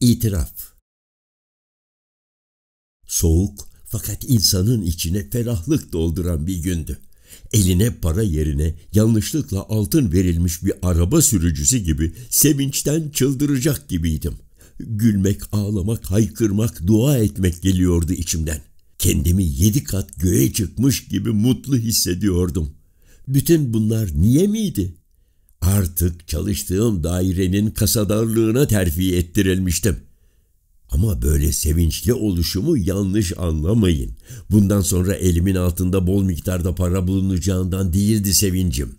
İtiraf. Soğuk fakat insanın içine ferahlık dolduran bir gündü. Eline para yerine yanlışlıkla altın verilmiş bir araba sürücüsü gibi sevinçten çıldıracak gibiydim. Gülmek, ağlamak, haykırmak, dua etmek geliyordu içimden. Kendimi 7 kat göğe çıkmış gibi mutlu hissediyordum. Bütün bunlar niye miydi? Artık çalıştığım dairenin kasadarlığına terfi ettirilmiştim. Ama böyle sevinçli oluşumu yanlış anlamayın. Bundan sonra elimin altında bol miktarda para bulunacağından değildi sevincim.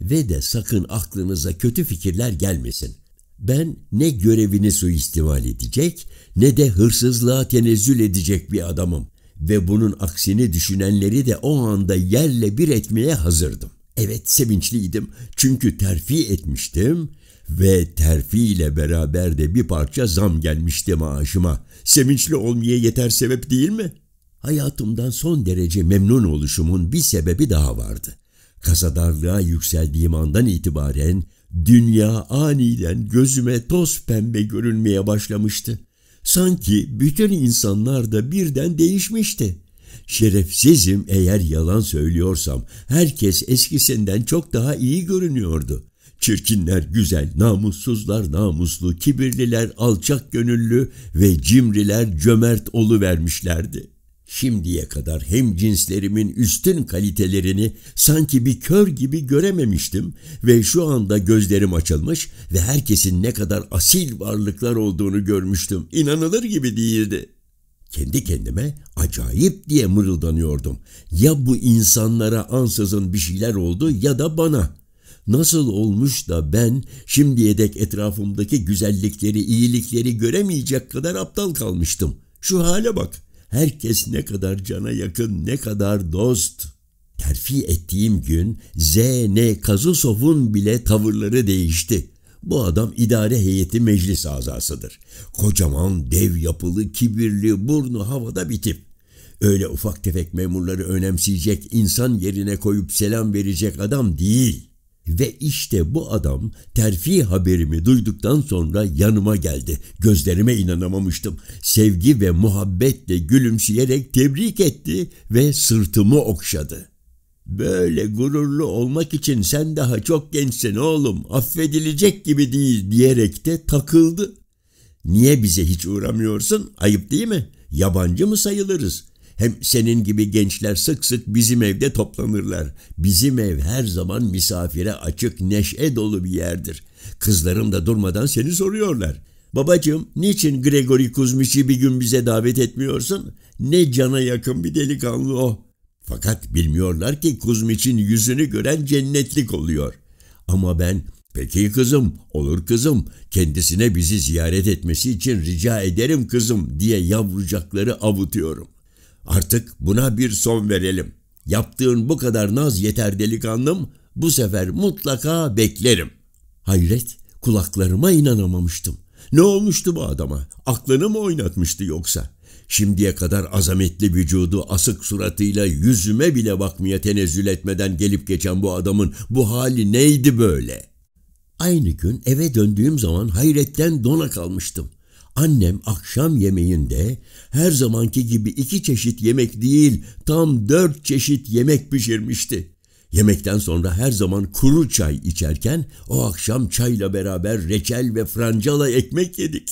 Ve de sakın aklınıza kötü fikirler gelmesin. Ben ne görevini suistimal edecek ne de hırsızlığa tenezzül edecek bir adamım. Ve bunun aksini düşünenleri de o anda yerle bir etmeye hazırdım. Evet, sevinçliydim çünkü terfi etmiştim ve terfi ile beraber de bir parça zam gelmişti maaşıma. Sevinçli olmaya yeter sebep değil mi? Hayatımdan son derece memnun oluşumun bir sebebi daha vardı. Kasadarlığa yükseldiğim andan itibaren dünya aniden gözüme toz pembe görünmeye başlamıştı. Sanki bütün insanlar da birden değişmişti. Şerefsizim eğer yalan söylüyorsam, herkes eskisinden çok daha iyi görünüyordu. Çirkinler güzel, namussuzlar namuslu, kibirliler alçak gönüllü ve cimriler cömert oluvermişlerdi. Şimdiye kadar hem cinslerimin üstün kalitelerini sanki bir kör gibi görememiştim ve şu anda gözlerim açılmış ve herkesin ne kadar asil varlıklar olduğunu görmüştüm. İnanılır gibi değildi. Kendi kendime acayip diye mırıldanıyordum. Ya bu insanlara ansızın bir şeyler oldu ya da bana. Nasıl olmuş da ben şimdiye dek etrafımdaki güzellikleri, iyilikleri göremeyecek kadar aptal kalmıştım. Şu hale bak. Herkes ne kadar cana yakın, ne kadar dost. Terfi ettiğim gün Z.N. Kazusov'un bile tavırları değişti. Bu adam idare heyeti meclis azasıdır. Kocaman, dev yapılı, kibirli, burnu havada bir tip. Öyle ufak tefek memurları önemseyecek, insan yerine koyup selam verecek adam değil. Ve işte bu adam terfi haberimi duyduktan sonra yanıma geldi. Gözlerime inanamamıştım. Sevgi ve muhabbetle gülümseyerek tebrik etti ve sırtımı okşadı. "Böyle gururlu olmak için sen daha çok gençsin oğlum, affedilecek gibi değil" diyerek de takıldı. "Niye bize hiç uğramıyorsun? Ayıp değil mi? Yabancı mı sayılırız? Hem senin gibi gençler sık sık bizim evde toplanırlar. Bizim ev her zaman misafire açık, neşe dolu bir yerdir. Kızlarım da durmadan seni soruyorlar. Babacığım, niçin Grigory Kuzmich'i bir gün bize davet etmiyorsun? Ne cana yakın bir delikanlı o." Fakat bilmiyorlar ki Kuzmich'in yüzünü gören cennetlik oluyor. Ama ben, "Peki kızım, olur kızım, kendisine bizi ziyaret etmesi için rica ederim kızım" diye yavrucakları avutuyorum. Artık buna bir son verelim. Yaptığın bu kadar naz yeter delikanlım. Bu sefer mutlaka beklerim. Hayret, kulaklarıma inanamamıştım. Ne olmuştu bu adama? Aklını mı oynatmıştı yoksa? Şimdiye kadar azametli vücudu, asık suratıyla yüzüme bile bakmaya tenezzül etmeden gelip geçen bu adamın bu hali neydi böyle? Aynı gün eve döndüğüm zaman hayretten dona kalmıştım. Annem akşam yemeğinde her zamanki gibi 2 çeşit yemek değil, tam 4 çeşit yemek pişirmişti. Yemekten sonra her zaman kuru çay içerken o akşam çayla beraber reçel ve francala ekmek yedik.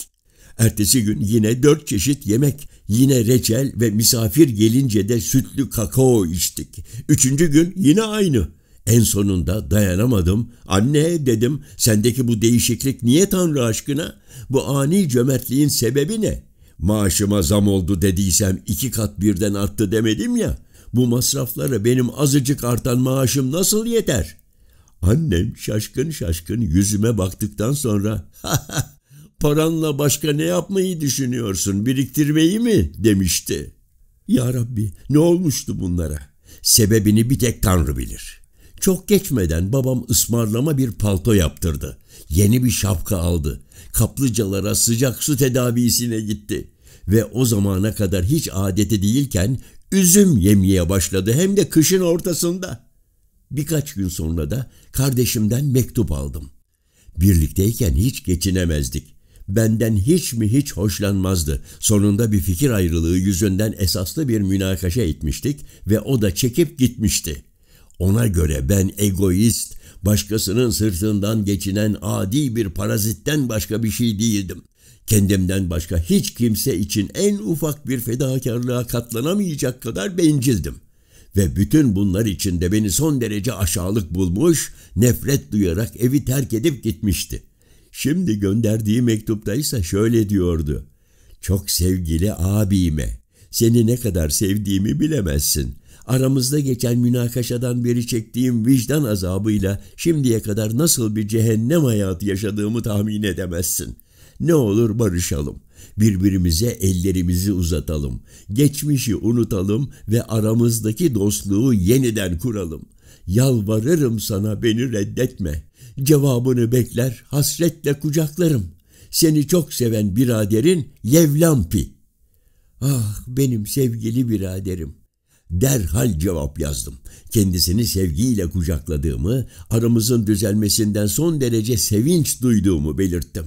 Ertesi gün yine 4 çeşit yemek, yine reçel ve misafir gelince de sütlü kakao içtik. 3. gün yine aynı. En sonunda dayanamadım. "Anne" dedim, "sendeki bu değişiklik niye Tanrı aşkına? Bu ani cömertliğin sebebi ne? Maaşıma zam oldu dediysem 2 kat birden arttı demedim ya. Bu masraflara benim azıcık artan maaşım nasıl yeter?" Annem şaşkın şaşkın yüzüme baktıktan sonra "Paranla başka ne yapmayı düşünüyorsun, biriktirmeyi mi?" demişti. Ya Rabbi, ne olmuştu bunlara? Sebebini bir tek Tanrı bilir. Çok geçmeden babam ısmarlama bir palto yaptırdı. Yeni bir şapka aldı. Kaplıcalara sıcak su tedavisine gitti. Ve o zamana kadar hiç adeti değilken üzüm yemeye başladı, hem de kışın ortasında. Birkaç gün sonra da kardeşimden mektup aldım. Birlikteyken hiç geçinemezdik. benden hiç mi hiç hoşlanmazdı. Sonunda bir fikir ayrılığı yüzünden esaslı bir münakaşa etmiştik ve o da çekip gitmişti. Ona göre ben egoist, başkasının sırtından geçinen adi bir parazitten başka bir şey değildim. Kendimden başka hiç kimse için en ufak bir fedakarlığa katlanamayacak kadar bencildim. Ve bütün bunlar içinde beni son derece aşağılık bulmuş, nefret duyarak evi terk edip gitmişti. Şimdi gönderdiği mektuptaysa şöyle diyordu: "Çok sevgili abime, seni ne kadar sevdiğimi bilemezsin. Aramızda geçen münakaşadan beri çektiğim vicdan azabıyla şimdiye kadar nasıl bir cehennem hayatı yaşadığımı tahmin edemezsin. Ne olur barışalım. Birbirimize ellerimizi uzatalım. Geçmişi unutalım ve aramızdaki dostluğu yeniden kuralım. Yalvarırım sana, beni reddetme. Cevabını bekler, hasretle kucaklarım. Seni çok seven biraderin Yevlampi." Ah, benim sevgili biraderim. Derhal cevap yazdım. Kendisini sevgiyle kucakladığımı, aramızın düzelmesinden son derece sevinç duyduğumu belirttim.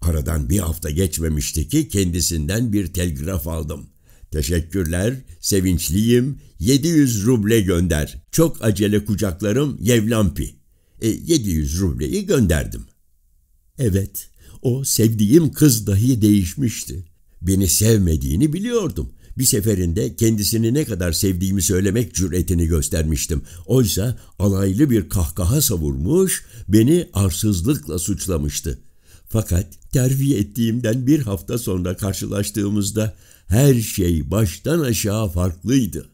Aradan bir hafta geçmemişti ki kendisinden bir telgraf aldım. "Teşekkürler, sevinçliyim, 700 ruble gönder. Çok acele kucaklarım, Yevlampi." 700 rubleyi gönderdim. Evet, o sevdiğim kız dahi değişmişti. Beni sevmediğini biliyordum. Bir seferinde kendisini ne kadar sevdiğimi söylemek cüretini göstermiştim. Oysa alaylı bir kahkaha savurmuş, beni arsızlıkla suçlamıştı. Fakat terfi ettiğimden bir hafta sonra karşılaştığımızda her şey baştan aşağı farklıydı.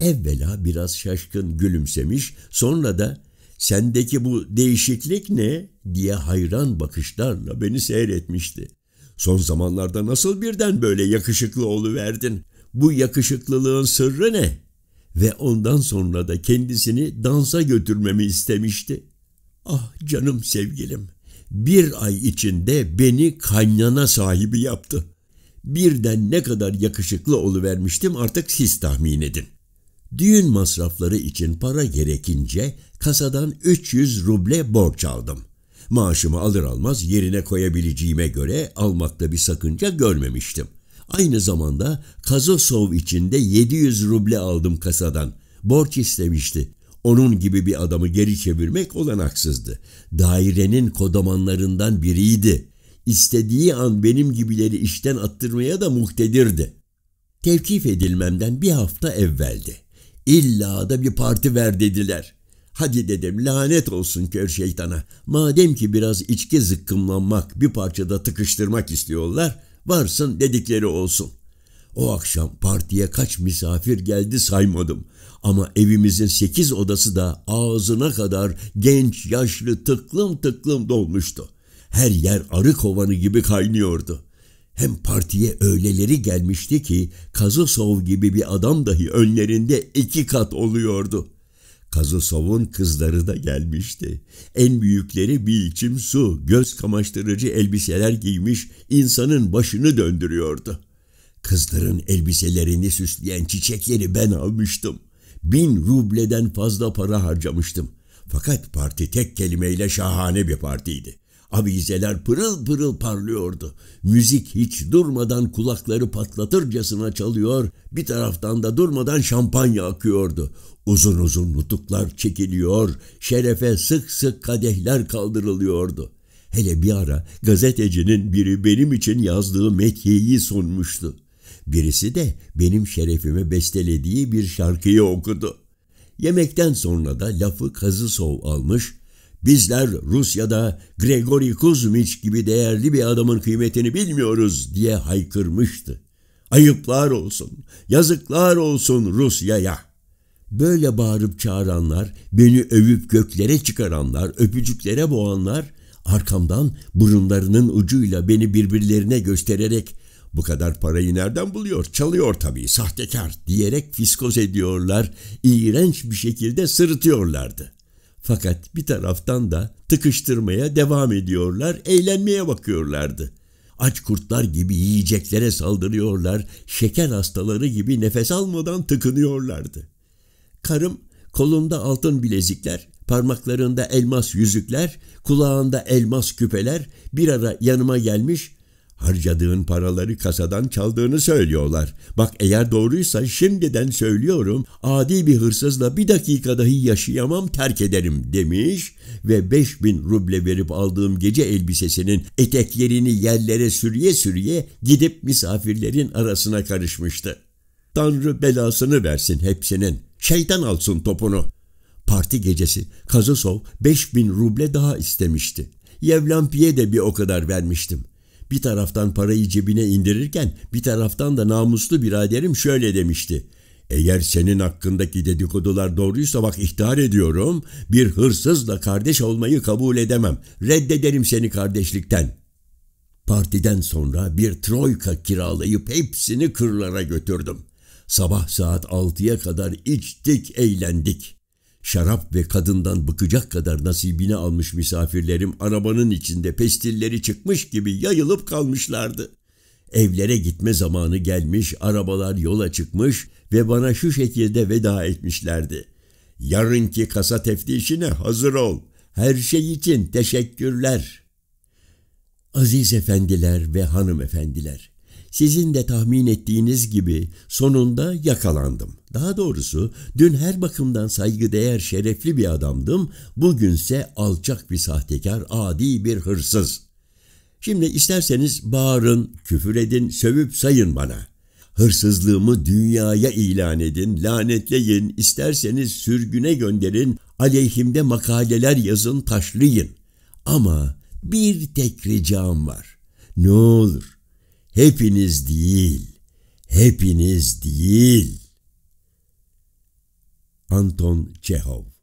Evvela biraz şaşkın gülümsemiş, sonra da "Sendeki bu değişiklik ne?" diye hayran bakışlarla beni seyretmişti. "Son zamanlarda nasıl birden böyle yakışıklı oluverdin? Bu yakışıklılığın sırrı ne?" Ve ondan sonra da kendisini dansa götürmemi istemişti. Ah canım sevgilim, bir ay içinde beni kaynana sahibi yaptı. Birden ne kadar yakışıklı oluvermiştim artık siz tahmin edin. Düğün masrafları için para gerekince kasadan 300 ruble borç aldım. Maaşımı alır almaz yerine koyabileceğime göre almakta bir sakınca görmemiştim. Aynı zamanda Kazusov için de 700 ruble aldım kasadan. Borç istemişti. Onun gibi bir adamı geri çevirmek olanaksızdı. Dairenin kodamanlarından biriydi. İstediği an benim gibileri işten attırmaya da muktedirdi. Tevkif edilmemden bir hafta evveldi. "İlla da bir parti ver" dediler. "Hadi" dedim, "lanet olsun kör şeytana. Madem ki biraz içki zıkkımlanmak, bir parçada tıkıştırmak istiyorlar, varsın dedikleri olsun." O akşam partiye kaç misafir geldi saymadım. Ama evimizin 8 odası da ağzına kadar genç yaşlı tıklım tıklım dolmuştu. Her yer arı kovanı gibi kaynıyordu. Hem partiye öğleleri gelmişti ki Kazusov gibi bir adam dahi önlerinde 2 kat oluyordu. Kazusov'un kızları da gelmişti. En büyükleri bir içim su, göz kamaştırıcı elbiseler giymiş, insanın başını döndürüyordu. Kızların elbiselerini süsleyen çiçekleri ben almıştım. 1000 rubleden fazla para harcamıştım. Fakat parti tek kelimeyle şahane bir partiydi. Avizeler pırıl pırıl parlıyordu. Müzik hiç durmadan kulakları patlatırcasına çalıyor, bir taraftan da durmadan şampanya akıyordu. Uzun uzun nutuklar çekiliyor, şerefe sık sık kadehler kaldırılıyordu. Hele bir ara gazetecinin biri benim için yazdığı methiyeyi sunmuştu. Birisi de benim şerefime bestelediği bir şarkıyı okudu. Yemekten sonra da lafı Kazusov almış, "Bizler Rusya'da Grigory Kuzmich gibi değerli bir adamın kıymetini bilmiyoruz" diye haykırmıştı. "Ayıplar olsun, yazıklar olsun Rusya'ya." Böyle bağırıp çağıranlar, beni övüp göklere çıkaranlar, öpücüklere boğanlar, arkamdan burunlarının ucuyla beni birbirlerine göstererek "Bu kadar parayı nereden buluyor? Çalıyor tabii, sahtekar" diyerek fiskoz ediyorlar, iğrenç bir şekilde sırıtıyorlardı. Fakat bir taraftan da tıkıştırmaya devam ediyorlar, eğlenmeye bakıyorlardı. Aç kurtlar gibi yiyeceklere saldırıyorlar, şeker hastaları gibi nefes almadan tıkınıyorlardı. Karım kolunda altın bilezikler, parmaklarında elmas yüzükler, kulağında elmas küpeler bir ara yanıma gelmiş, Harcadığın paraları kasadan çaldığını söylüyorlar. Bak eğer doğruysa şimdiden söylüyorum, adi bir hırsızla bir dakika dahi yaşayamam, terk ederim demiş ve 5000 ruble verip aldığım gece elbisesinin eteklerini yerlere sürüye gidip misafirlerin arasına karışmıştı. Tanrı belasını versin hepsinin, şeytan alsın topunu. Parti gecesi Kazusov 5000 ruble daha istemişti. Yevlampi'ye de bir o kadar vermiştim. Bir taraftan parayı cebine indirirken bir taraftan da namuslu biraderim şöyle demişti. Eğer senin hakkındaki dedikodular doğruysa bak ihtar ediyorum, bir hırsızla kardeş olmayı kabul edemem. Reddederim seni kardeşlikten. Partiden sonra bir troika kiralayıp hepsini kırlara götürdüm. Sabah saat 6'ya kadar içtik, eğlendik. Şarap ve kadından bıkacak kadar nasibini almış misafirlerim arabanın içinde pestilleri çıkmış gibi yayılıp kalmışlardı. Evlere gitme zamanı gelmiş, arabalar yola çıkmış ve bana şu şekilde veda etmişlerdi. Yarınki kasa teftişine hazır ol. Her şey için teşekkürler. Aziz efendiler ve hanımefendiler, sizin de tahmin ettiğiniz gibi sonunda yakalandım. Daha doğrusu dün her bakımdan saygıdeğer şerefli bir adamdım, bugünse alçak bir sahtekar, adi bir hırsız. Şimdi isterseniz bağırın, küfür edin, sövüp sayın bana. Hırsızlığımı dünyaya ilan edin, lanetleyin, isterseniz sürgüne gönderin, aleyhimde makaleler yazın, taşlayın. Ama bir tek ricam var. Ne olur. Hepiniz değil, hepiniz değil. Anton Çehov.